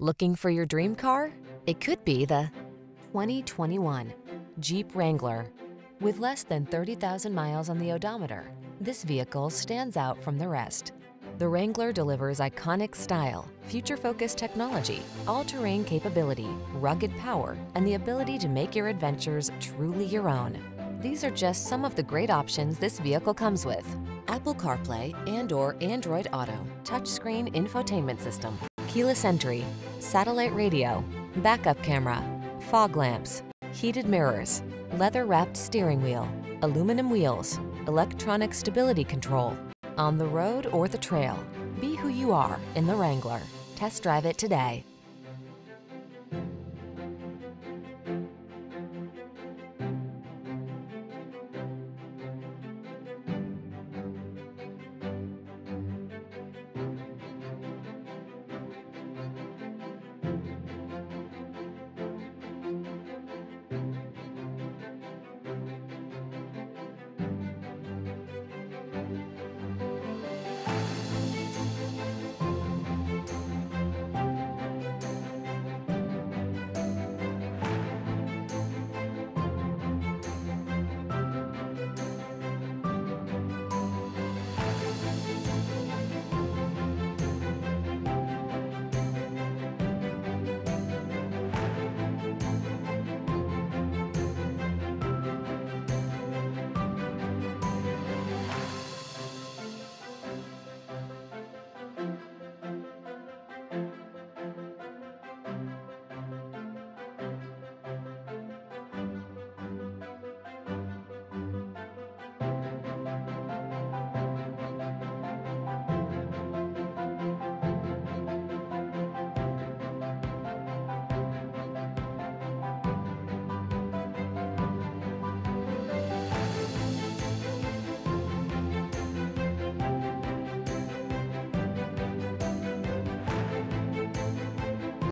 Looking for your dream car? It could be the 2021 Jeep Wrangler. With less than 30,000 miles on the odometer, this vehicle stands out from the rest. The Wrangler delivers iconic style, future-focused technology, all-terrain capability, rugged power, and the ability to make your adventures truly your own. These are just some of the great options this vehicle comes with: Apple CarPlay and/or Android Auto, touchscreen infotainment system, keyless entry, satellite radio, backup camera, fog lamps, heated mirrors, leather-wrapped steering wheel, aluminum wheels, electronic stability control. On the road or the trail, be who you are in the Wrangler. Test drive it today.